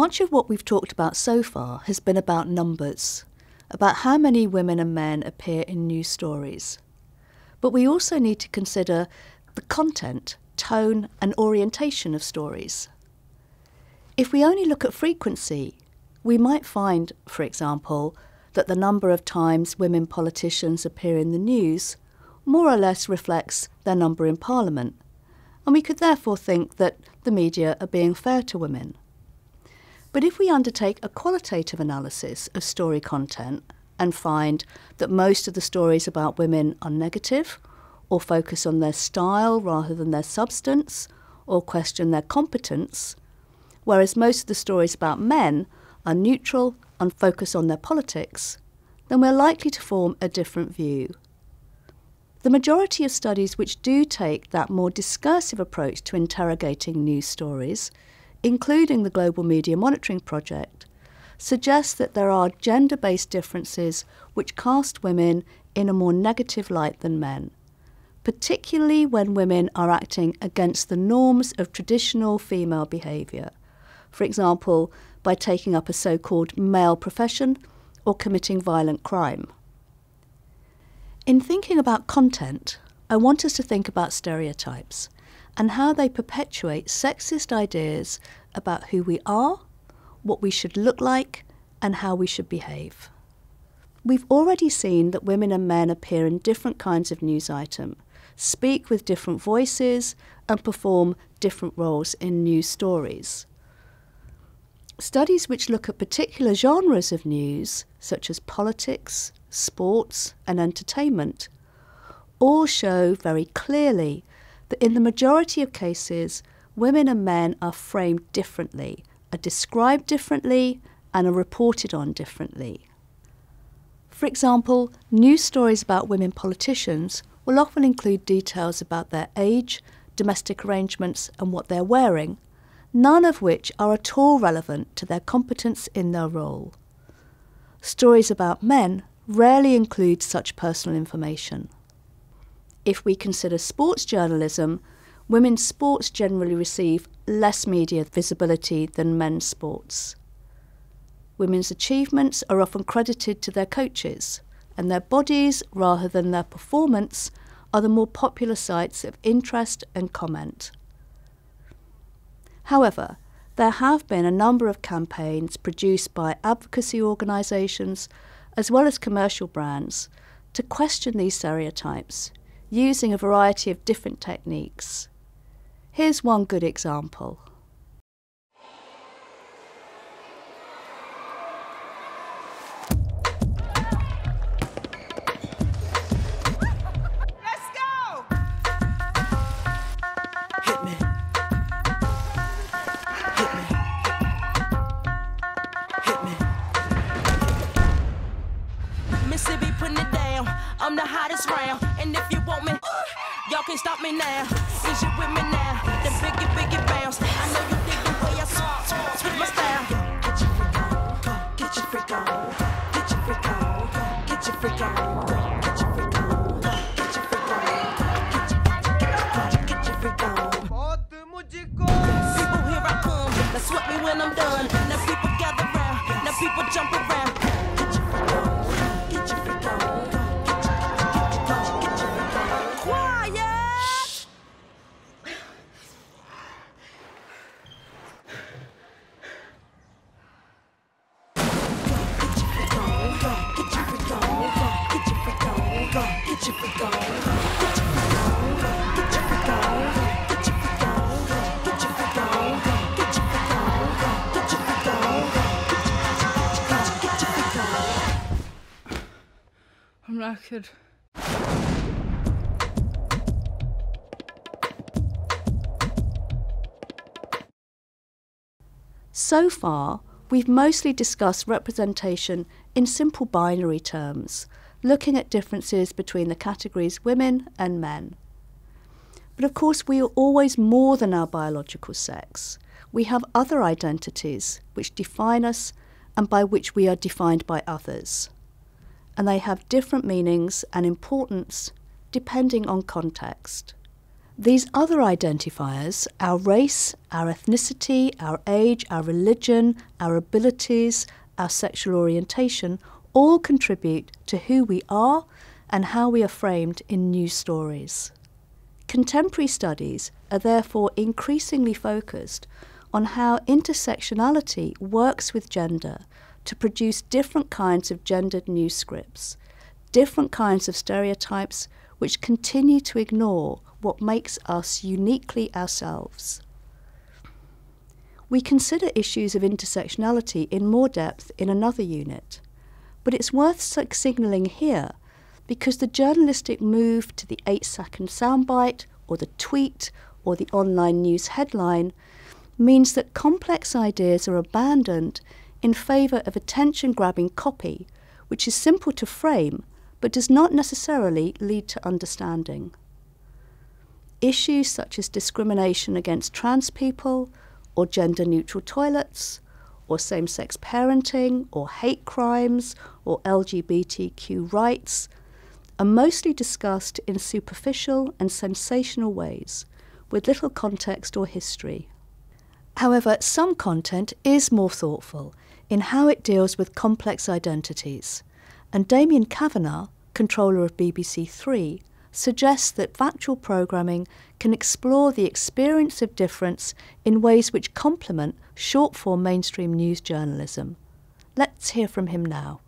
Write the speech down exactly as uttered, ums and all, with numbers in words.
Much of what we've talked about so far has been about numbers, about how many women and men appear in news stories. But we also need to consider the content, tone and orientation of stories. If we only look at frequency, we might find, for example, that the number of times women politicians appear in the news more or less reflects their number in Parliament, and we could therefore think that the media are being fair to women. But if we undertake a qualitative analysis of story content and find that most of the stories about women are negative, or focus on their style rather than their substance, or question their competence, whereas most of the stories about men are neutral and focus on their politics, then we're likely to form a different view. The majority of studies which do take that more discursive approach to interrogating news stories, including the Global Media Monitoring Project, suggest that there are gender-based differences which cast women in a more negative light than men, particularly when women are acting against the norms of traditional female behaviour. For example, by taking up a so-called male profession or committing violent crime. In thinking about content, I want us to think about stereotypes and how they perpetuate sexist ideas about who we are, what we should look like, and how we should behave. We've already seen that women and men appear in different kinds of news items, speak with different voices, and perform different roles in news stories. Studies which look at particular genres of news, such as politics, sports and entertainment, all show very clearly that in the majority of cases, women and men are framed differently, are described differently and are reported on differently. For example, news stories about women politicians will often include details about their age, domestic arrangements and what they're wearing, none of which are at all relevant to their competence in their role. Stories about men rarely include such personal information. If we consider sports journalism, women's sports generally receive less media visibility than men's sports. Women's achievements are often credited to their coaches, and their bodies, rather than their performance, are the more popular sites of interest and comment. However, there have been a number of campaigns produced by advocacy organisations as well as commercial brands to question these stereotypes using a variety of different techniques. Here's one good example. I'm the hottest round, and if you want me, y'all can stop me now. Is you with me now? The biggie, biggie bounce. I know you think the way I switch with my style. Get your freak on, get your freak on, get your freak on, get your freak on, get your freak on, get your freak on, get your freak on. People, here I come. Now sweat me when I'm done. Now people gather round. Now people jump around. I'm knackered. So far, we've mostly discussed representation in simple binary terms, looking at differences between the categories women and men. But of course, we are always more than our biological sex. We have other identities which define us and by which we are defined by others. And they have different meanings and importance depending on context. These other identifiers, our race, our ethnicity, our age, our religion, our abilities, our sexual orientation, all contribute to who we are and how we are framed in news stories. Contemporary studies are therefore increasingly focused on how intersectionality works with gender to produce different kinds of gendered news scripts, different kinds of stereotypes which continue to ignore what makes us uniquely ourselves. We consider issues of intersectionality in more depth in another unit, but it's worth signalling here because the journalistic move to the eight-second soundbite or the tweet or the online news headline means that complex ideas are abandoned in favour of attention-grabbing copy, which is simple to frame but does not necessarily lead to understanding. Issues such as discrimination against trans people, or gender-neutral toilets, or same-sex parenting, or hate crimes, or L G B T Q rights, are mostly discussed in superficial and sensational ways, with little context or history. However, some content is more thoughtful in how it deals with complex identities, and Damien Kavanagh, controller of B B C Three, suggests that factual programming can explore the experience of difference in ways which complement short-form mainstream news journalism. Let's hear from him now.